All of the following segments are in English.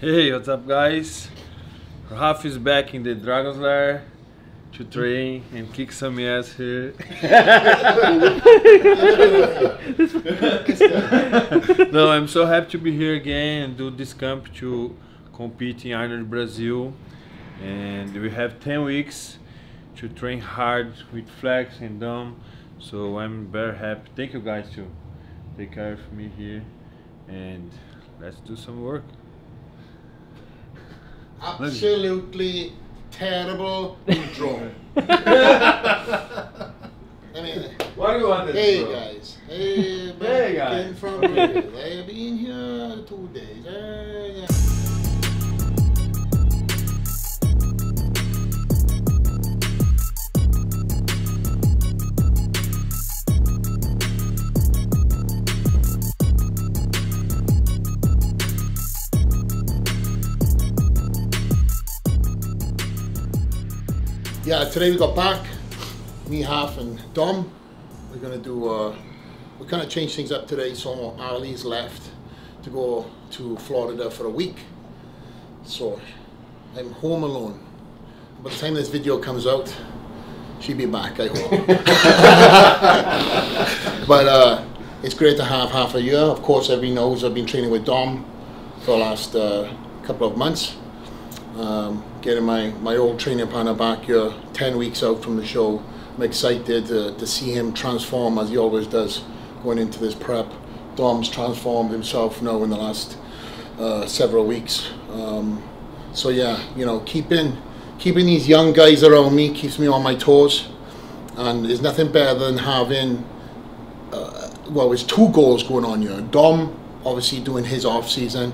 Hey, what's up guys? Rafa is back in the Dragon's Lair to train and kick some ass here. No, I'm so happy to be here again and do this camp to compete in Arnold Brazil. And we have 10 weeks to train hard with Flex and Dom. So I'm very happy. Thank you guys to take care of me here. And let's do some work. Absolutely terrible intro. Anyway, what do you want? Hey guys. Hey guys. I've been here 2 days. Yeah, today we got back, me, Half, and Dom. We're gonna do, we kind of changed things up today, so Ali's left to go to Florida for a week. So I'm home alone. By the time this video comes out, she'll be back, I hope. But it's great to have half a year. Of course, everybody knows I've been training with Dom for the last couple of months. Getting my old training partner back here 10 weeks out from the show. I'm excited to see him transform as he always does going into this prep. Dom's transformed himself now in the last several weeks. So yeah, you know, keeping these young guys around me keeps me on my toes, and there's nothing better than having well, there's two goals going on here. Dom obviously doing his off season.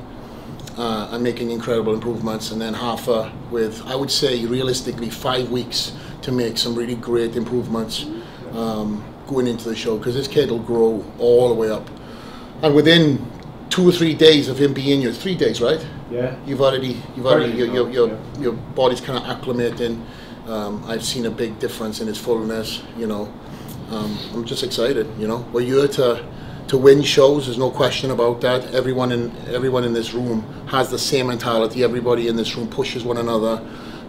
I'm making incredible improvements, and then Rafa with, I would say realistically, 5 weeks to make some really great improvements going into the show, because this kid will grow all the way up. And within 2 or 3 days of him being here, 3 days, right? Yeah. Your body's kind of acclimating. I've seen a big difference in his fullness. You know, I'm just excited. You know, we're here to win shows, there's no question about that. Everyone in this room has the same mentality. Everybody in this room pushes one another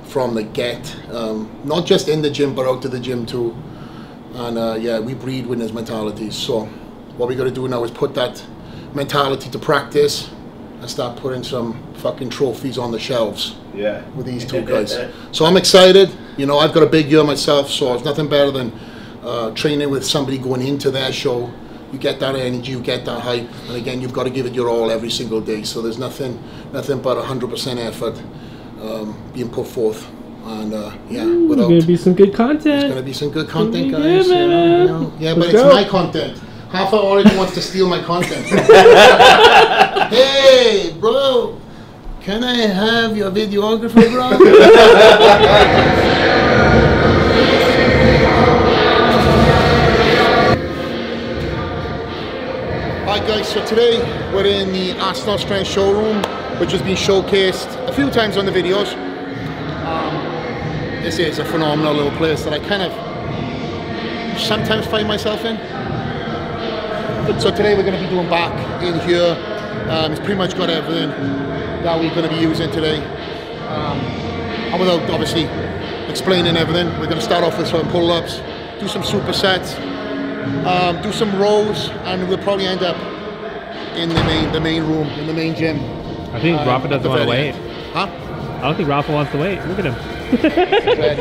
from the get, not just in the gym but out to the gym too. And yeah, we breed winners mentalities. So what we got to do now is put that mentality to practice and start putting some fucking trophies on the shelves. Yeah. With these two guys. So I'm excited. You know, I've got a big year myself, so it's nothing better than training with somebody going into their show. You get that energy, you get that hype, and again, you've got to give it your all every single day. So there's nothing but 100% effort being put forth. And yeah, there's going to be some good content. There's going to be some good content, guys. Good, you know. Yeah, but it's my content. Rafa already wants to steal my content. Hey, bro, can I have your videographer, bro? Guys, so today we're in the Arsenal Strength showroom, which has been showcased a few times on the videos. This is a phenomenal little place that I kind of sometimes find myself in. So today we're going to be doing back in here. It's pretty much got everything that we're going to be using today. And without obviously explaining everything, we're going to start off with some pull-ups, do some supersets, do some rows, and we'll probably end up in the main room, in the main gym. I think Rafa doesn't want to wait. Huh? I don't think Rafa wants to wait. Look at him. Good.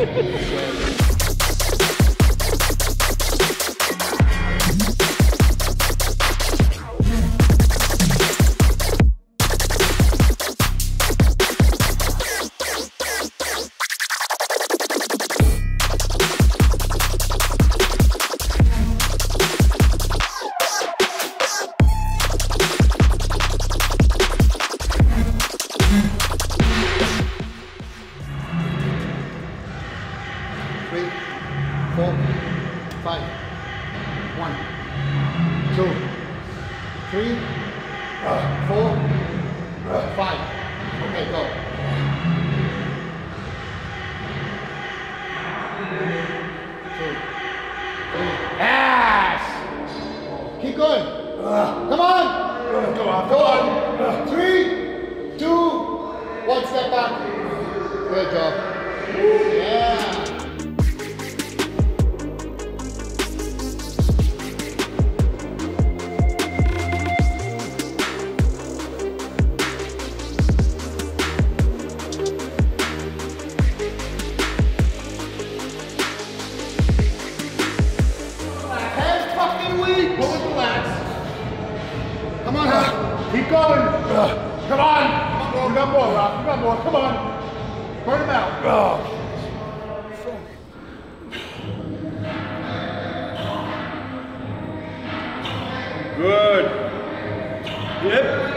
Come on. Go on. 3, 2, One step back. Good job. Yeah. Keep going. Come on. You got more, Rob. You got more. Come on. Burn him out. Good. Yep.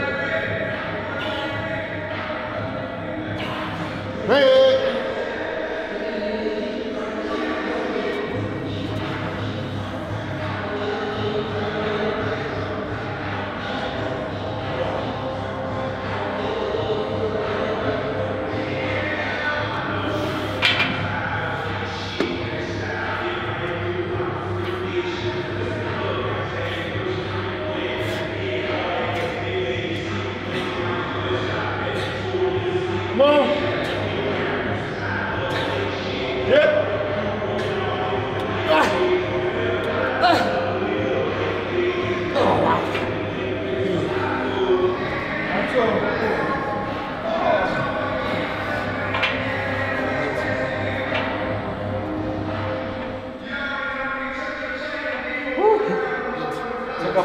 Come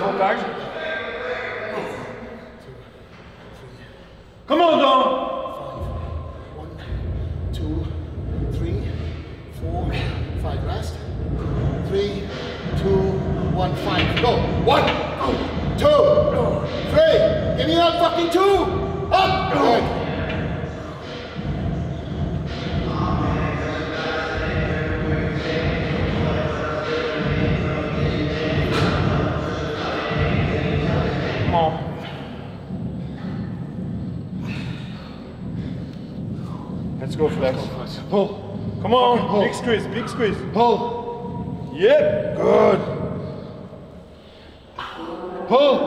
on, Dom. 1, 2, 3, 4, 5. Rest. 3, 2, 1, 5. Go. 1, 2, 3. Give me that fucking 2. Up. Good. Let's go, Flex. Pull. Come on. Pull. Big squeeze. Big squeeze. Pull. Yep. Good. Pull.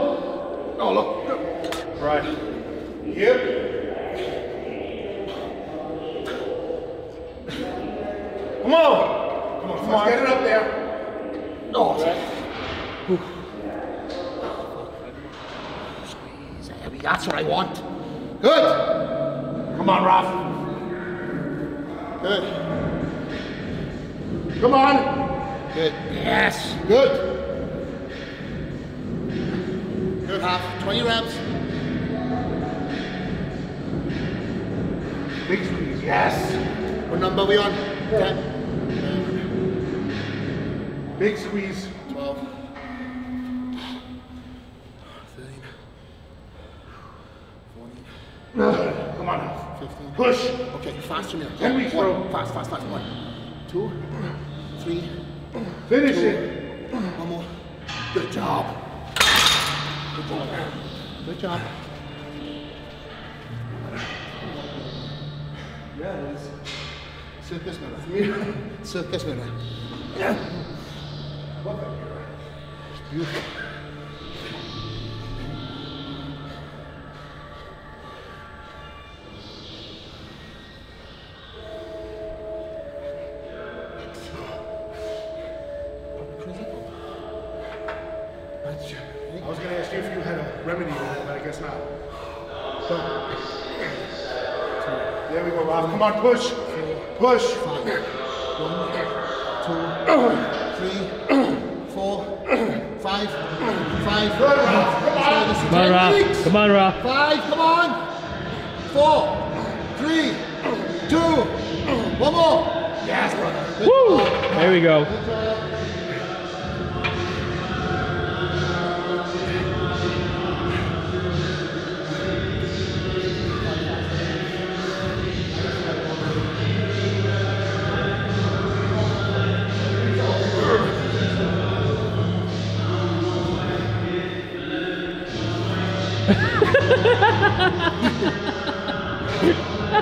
Oh, look. Right. Yep. Come on. Come on. Come on. Get it up there. No. Right. Squeeze. Heavy. That's what I want. Good. Come on, Raf. Good. Come on. Good. Yes. Good. Good. 20 reps. Big squeeze. Yes. What number are we on? 10. Big squeeze. 12. 13. 14. Come on. 15. Push. Okay, faster now. Can we throw? Fast, fast, fast. 1, 2, 3. Finish it. 1 more. Good job. Good job. Good job. Yeah, it is. Circus mirror. Circus mirror. Yeah. What the mirror? It's beautiful. I was going to ask you if you had a remedy, but I guess not. So, there we go, Rob. Come on, push. Push. 5. 1, 2, 3, 4, 5. Good, Rob. Come on. Come on, Rob. Come on, Rob. 5. Come on. 4, 3, 2, 1 more. Yes, brother. Woo. There we go.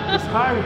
It's hard.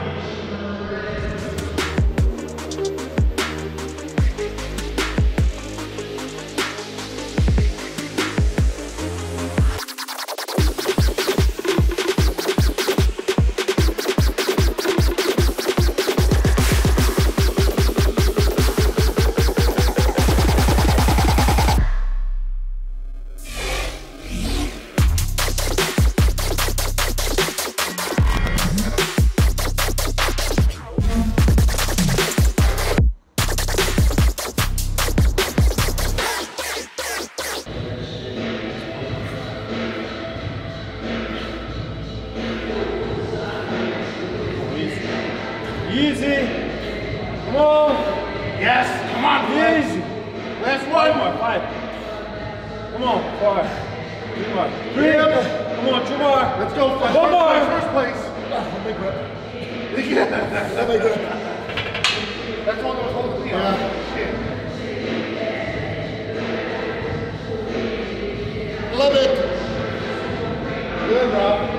Easy. Come on. Yes. Come on. Easy. Last one. Five. Come on. Five. Three more. Three. Come on. Two more. Let's go. Flex. One more. First place. That made good. That's one that was holding me on. Shit. Love it. Good, Rob.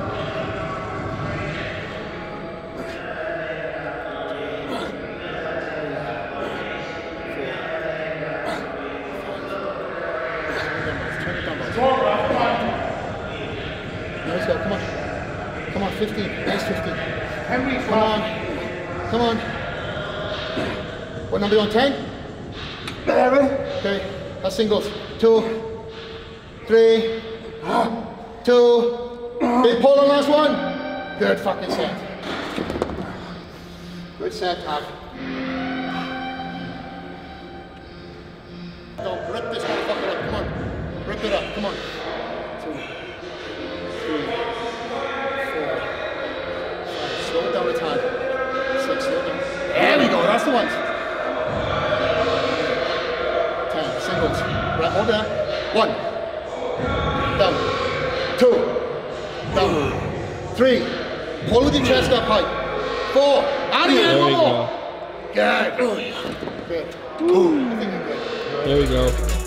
Come on, 15. Nice 15. Henry, come on. Come on. What number you on? 10? 11. Okay, that's singles. 2, 3, 2, big pull on last one. Good fucking set. Good set, Tom. Don't rip this motherfucker up, come on. Rip it up, come on. 2, 3, 4, 5, slow it down a time. 6, slow it down. There we go, that's the ones. 10, singles. Right, hold that. 1, down. 2, down. 3, pull with your chest up high. 4, out of here, one more. Good. Good. Ooh. I think you're good. There we go.